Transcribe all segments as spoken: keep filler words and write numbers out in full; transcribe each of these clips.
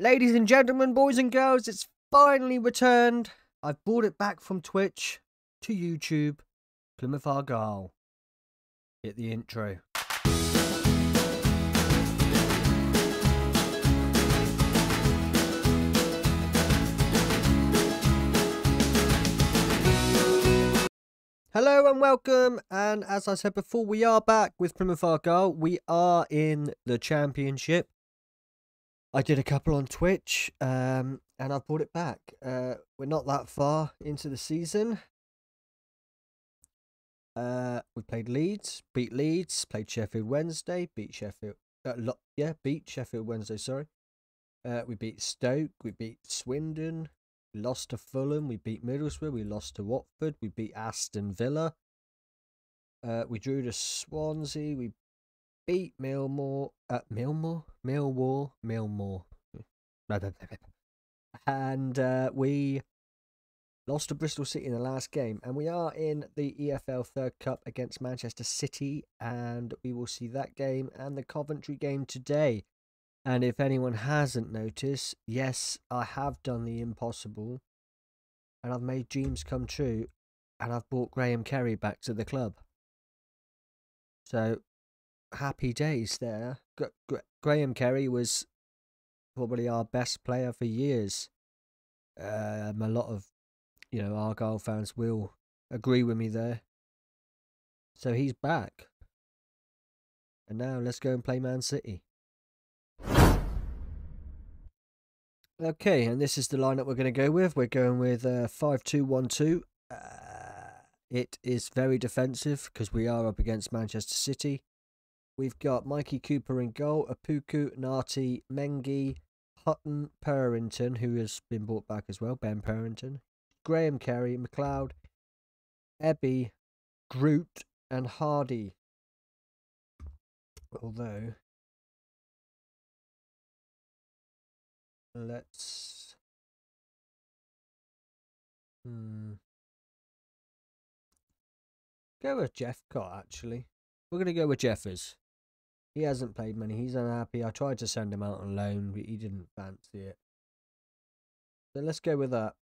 Ladies and gentlemen, boys and girls, it's finally returned. I've brought it back from Twitch to YouTube. Plymouth Argyle. Hit the intro. Hello and welcome, and as I said before, we are back with Plymouth Argyle. We are in the Championship. I did a couple on Twitch, um, and I've brought it back. Uh, we're not that far into the season. Uh, we played Leeds, beat Leeds, played Sheffield Wednesday, beat Sheffield... Uh, lo yeah, beat Sheffield Wednesday, sorry. Uh, we beat Stoke, we beat Swindon, we lost to Fulham, we beat Middlesbrough, we lost to Watford, we beat Aston Villa. Uh, we drew to Swansea, we... Beat Millmore, uh, Millmore, Millwall, Millmore, and uh, we lost to Bristol City in the last game. And we are in the E F L Third Cup against Manchester City, and we will see that game and the Coventry game today. And if anyone hasn't noticed, yes, I have done the impossible, and I've made dreams come true, and I've brought Graham Carey back to the club. So. Happy days there. Gra Gra Graham Carey was probably our best player for years. Um, a lot of, you know, Argyle fans will agree with me there. So he's back. And now let's go and play Man City. Okay, and this is the lineup we're going to go with. We're going with five two one two. Uh, uh, it is very defensive because we are up against Manchester City. We've got Mikey Cooper in goal, Opoku, Nati, Mengi, Hutton, Purrington, who has been brought back as well, Ben Purrington, Graham Carey, McLeod, Ebby, Groot, and Hardy. Although, let's... Hmm. Go with Jephcott, actually. We're going to go with Jeffers. He hasn't played many. He's unhappy. I tried to send him out on loan, but he didn't fancy it. So let's go with that.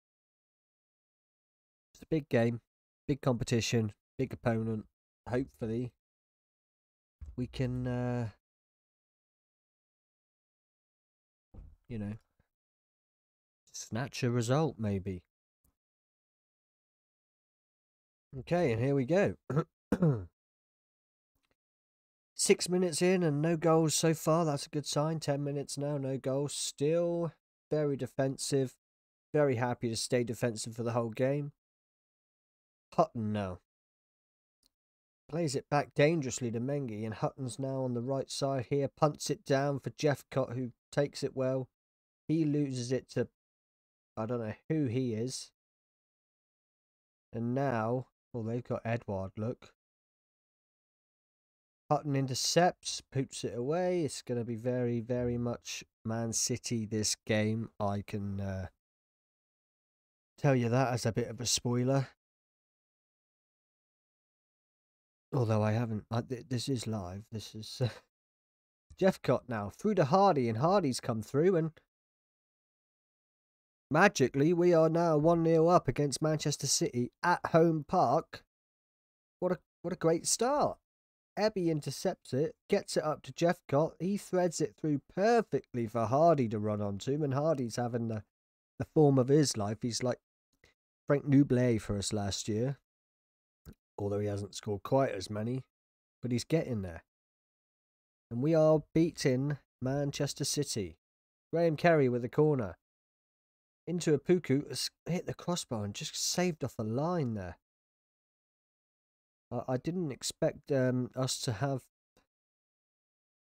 It's a big game, big competition, big opponent. Hopefully, we can, uh, you know, snatch a result maybe. Okay, and here we go. Six minutes in and no goals so far. That's a good sign. Ten minutes now, no goals. Still very defensive. Very happy to stay defensive for the whole game. Hutton now. Plays it back dangerously to Mengi. And Hutton's now on the right side here. Punts it down for Jephcott, who takes it well. He loses it to... I don't know who he is. And now... Well, they've got Edward, look. Hutton intercepts, poops it away. It's going to be very, very much Man City this game. I can uh, tell you that as a bit of a spoiler. Although I haven't. I, th this is live. This is uh, Jephcott now through to Hardy, and Hardy's come through, and magically we are now one nil up against Manchester City at Home Park. What a what a great start. Ebby intercepts it, gets it up to Jephcott. He threads it through perfectly for Hardy to run onto him, and Hardy's having the, the form of his life. He's like Frank Nublé for us last year, although he hasn't scored quite as many, but he's getting there. And we are beating Manchester City. Graham Carey with a corner. Into Opoku, hit the crossbar and just saved off a line there. I didn't expect um, us to have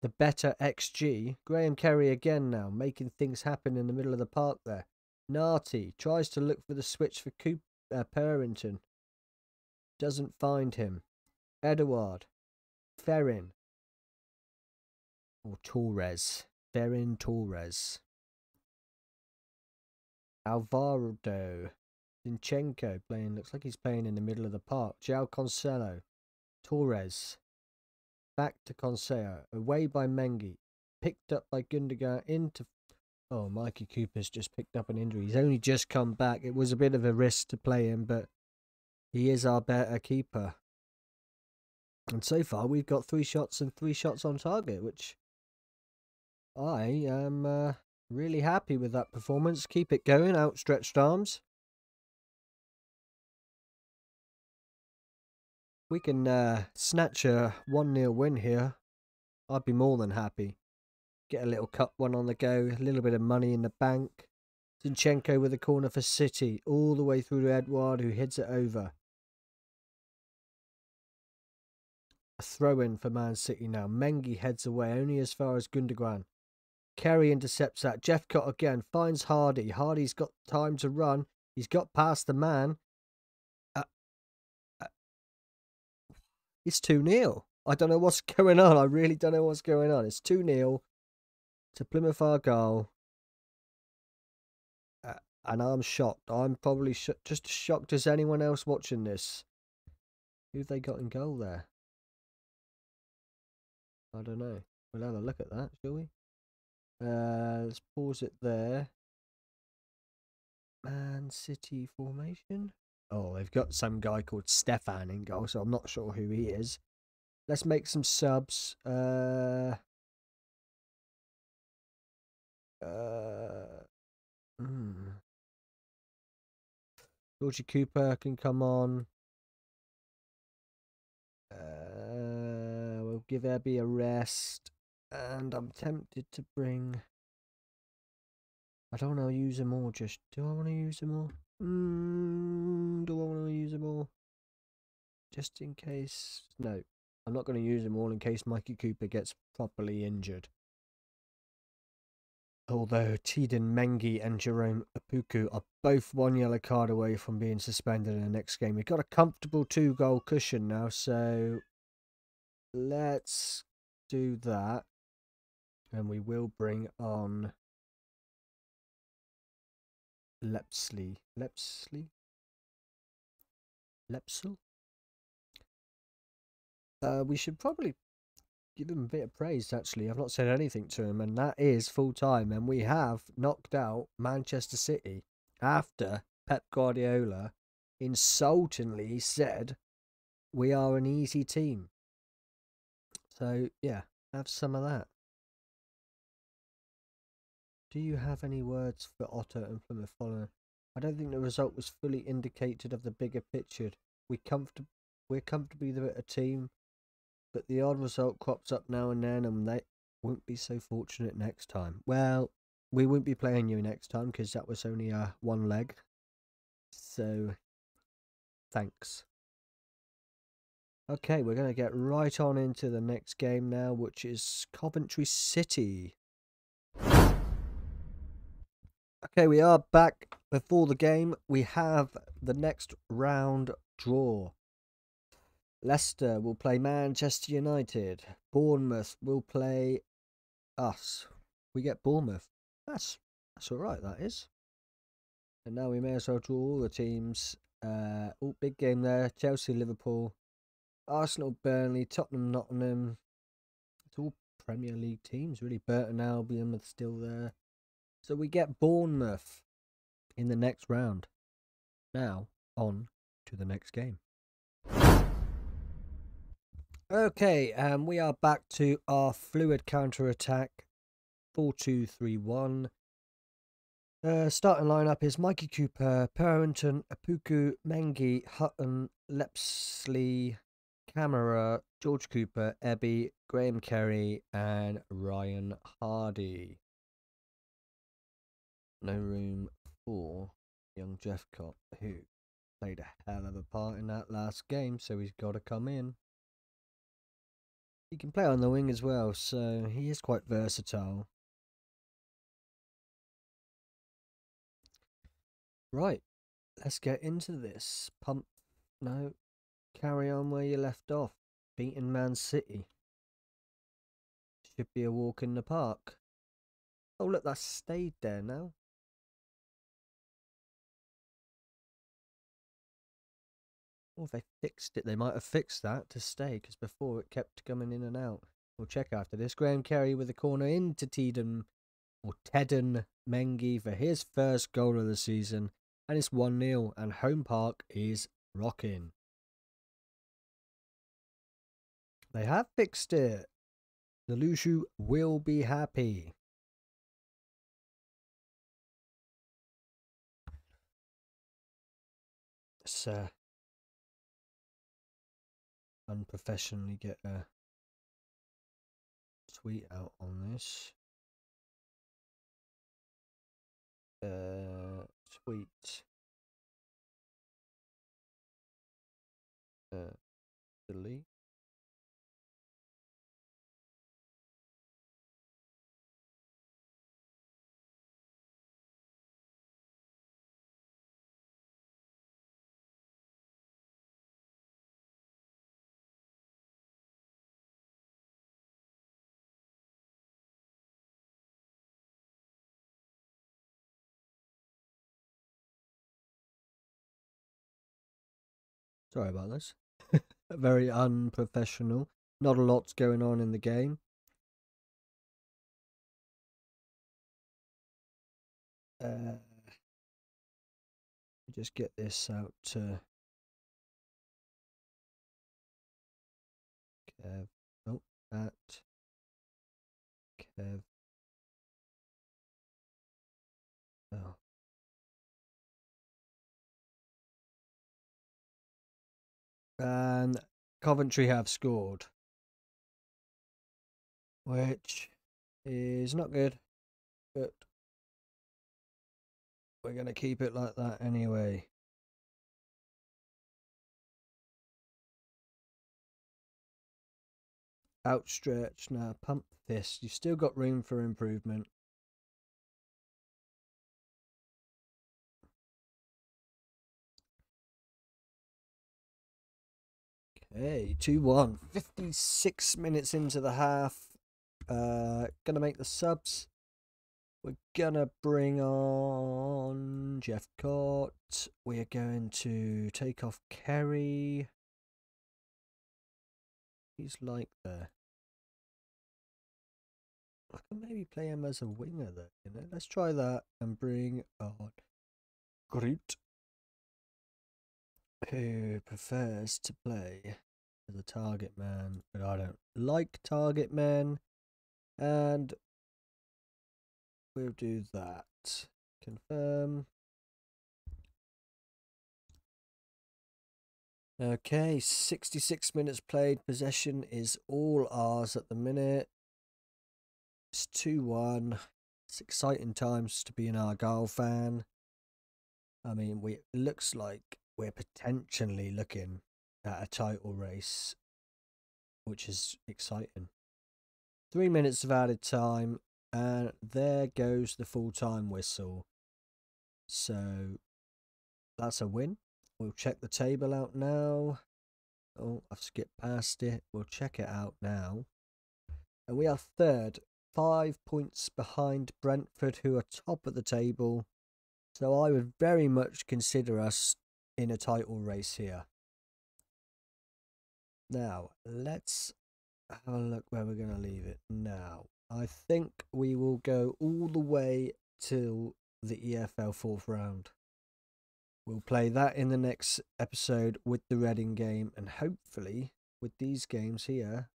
the better X G. Graham Carey again now, making things happen in the middle of the park there. Nati tries to look for the switch for Coop, uh, Purrington. Doesn't find him. Edouard. Ferran. Or Torres. Ferran Torres. Alvarado. Zinchenko playing, looks like he's playing in the middle of the park. João Cancelo, Torres, back to Cancelo, away by Mengi, picked up by Gundogan, into Oh, Mikey Cooper's just picked up an injury. He's only just come back. It was a bit of a risk to play him, but he is our better keeper. And so far, we've got three shots and three shots on target, which I am uh, really happy with that performance. Keep it going, outstretched arms. We can uh, snatch a one nil win here. I'd be more than happy. Get a little cup one on the go. A little bit of money in the bank. Zinchenko with a corner for City. All the way through to Edouard, who heads it over. A throw-in for Man City now. Mengi heads away only as far as Gundogan. Kerry intercepts that. Jephcott again. Finds Hardy. Hardy's got time to run. He's got past the man. It's two nil. I don't know what's going on. I really don't know what's going on. It's two nil to Plymouth Argyle. Uh, and I'm shocked. I'm probably sh just as shocked as anyone else watching this. Who have they got in goal there? I don't know. We'll have a look at that, shall we? Uh, let's pause it there. Man City formation. Oh, they've got some guy called Stefan in goal, so I'm not sure who he is. Let's make some subs. Uh, uh, mm. Georgie Cooper can come on. Uh, we'll give Ebby a rest. And I'm tempted to bring... I don't want to use him all just... Do I want to use him all? Mm, do I want to use them all? Just in case. No, I'm not going to use them all in case Mikey Cooper gets properly injured. Although Tidin Mengi and Jerome Opoku are both one yellow card away from being suspended in the next game. We've got a comfortable two goal cushion now, so let's do that. And we will bring on Lepsley. Lepsley? Lepsel? Uh, we should probably give him a bit of praise, actually. I've not said anything to him, and that is full-time. And we have knocked out Manchester City after Pep Guardiola insultingly said, we are an easy team. So, yeah, have some of that. Do you have any words for Otter and Plymouth following? I don't think the result was fully indicated of the bigger picture. We comfort we're comfortably the better team, but the odd result crops up now and then, and they won't be so fortunate next time. Well, we won't be playing you next time because that was only a uh, one leg. So, thanks. Okay, we're going to get right on into the next game now, which is Coventry City. Okay, we are back before the game. We have the next round draw. Leicester will play Manchester United. Bournemouth will play us. We get Bournemouth. That's that's all right, that is. And now we may as well draw all the teams. Uh, oh, big game there. Chelsea, Liverpool. Arsenal, Burnley. Tottenham, Nottingham. It's all Premier League teams, really. Burton Albion are still there. So we get Bournemouth in the next round. Now, on to the next game. Okay, um, we are back to our fluid counter-attack. four two three one. Uh, starting lineup is Mikey Cooper, Purrington, Opoku, Mengi, Hutton, Lepsley, Camara, George Cooper, Ebby, Graham Carey and Ryan Hardy. No room for young Jephcott, who played a hell of a part in that last game, so he's got to come in. He can play on the wing as well, so he is quite versatile. Right, let's get into this. Pump, no, carry on where you left off. Beating Man City. Should be a walk in the park. Oh look, that's stayed there now. Or oh, they fixed it. They might have fixed that to stay, because before it kept coming in and out. We'll check after this. Graham Carey with a corner into Tidin or Tidin Mengi for his first goal of the season, and it's one nil, and Home Park is rocking. They have fixed it. Lulushu will be happy. Let's uh, unprofessionally get a tweet out on this. Uh, tweet. Uh, delete. Sorry about this. Very unprofessional. Not a lot's going on in the game. Uh, just get this out to... Kev. Oh, at Kev. Oh. And Coventry have scored, which is not good, but we're going to keep it like that anyway. Outstretched, now pump this. You've still got room for improvement. Hey, two one. fifty-six minutes into the half. Uh, gonna make the subs. We're gonna bring on Jephcott. We're going to take off Kerry. He's like there. I can maybe play him as a winger there, you know. Let's try that and bring on Groot, who prefers to play as a target man, but I don't like target men, and we'll do that. Confirm. Okay, sixty-six minutes played. Possession is all ours at the minute. It's two one. It's exciting times to be an Argyle fan. I mean, we, it looks like we're potentially looking at a title race, which is exciting. Three minutes of added time, and there goes the full-time whistle. So, that's a win. We'll check the table out now. Oh, I've skipped past it. We'll check it out now. And we are third, five points behind Brentford, who are top of the table. So I would very much consider us in a title race here. Now, let's have a look where we're going to leave it now. I think we will go all the way till the E F L fourth round. We'll play that in the next episode with the Reading game, and hopefully with these games here,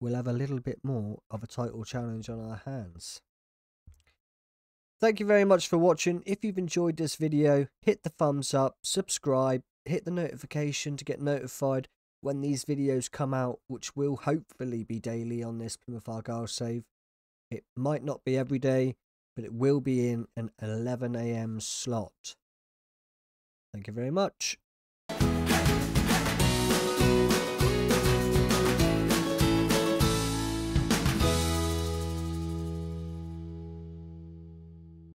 we'll have a little bit more of a title challenge on our hands. Thank you very much for watching. If you've enjoyed this video, hit the thumbs up, subscribe, hit the notification to get notified when these videos come out, which will hopefully be daily on this Plymouth Argyle save. It might not be every day, but it will be in an eleven a m slot. Thank you very much.